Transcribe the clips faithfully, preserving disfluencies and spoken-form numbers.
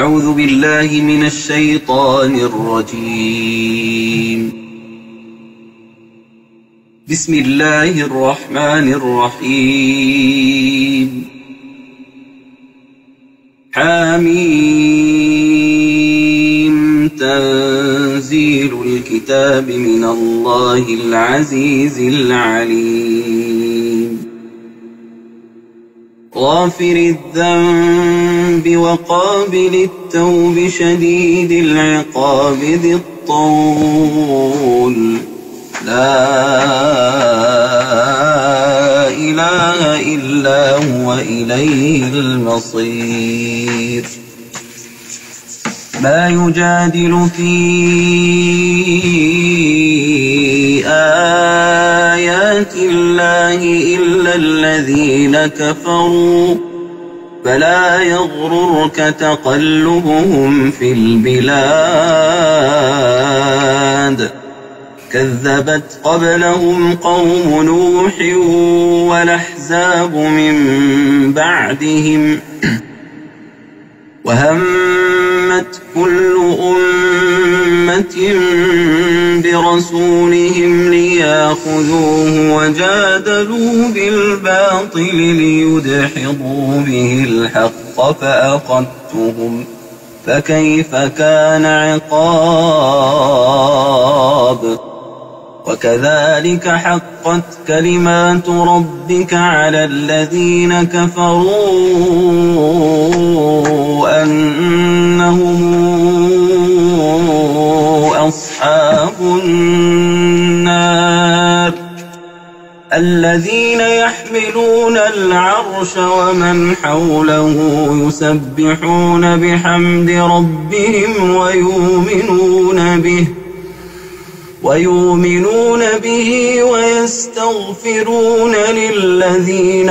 أعوذ بالله من الشيطان الرجيم. بسم الله الرحمن الرحيم. حم تنزيل الكتاب من الله العزيز العليم. غافر الذنب وقابل التوب شديد العقاب ذي الطول لا إله إلا هو إليه المصير. ما يجادل في آيات الله إلا الذين كفروا فلا يغررك تقلبهم في البلاد. كذبت قبلهم قوم نوح والأحزاب من بعدهم وهمت كل أمة برسولهم ليأخذوه وجادلوا بالباطل ليدحضوا به الحق فأخذتهم فكيف كان عقاب. وكذلك حقت كلمات ربك على الذين كفروا أنهم أصحاب النار. الذين يحملون العرش ومن حوله يسبحون بحمد ربهم ويؤمنون به ويؤمنون به ويستغفرون للذين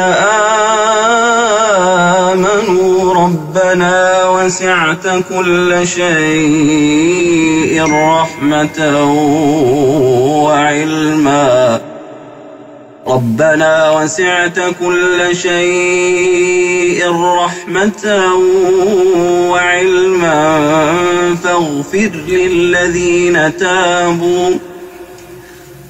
آمنوا ربنا وسعت كل شيء رحمة وعلما ربنا وسعت كل شيء رحمة وعلما فاغفر للذين تابوا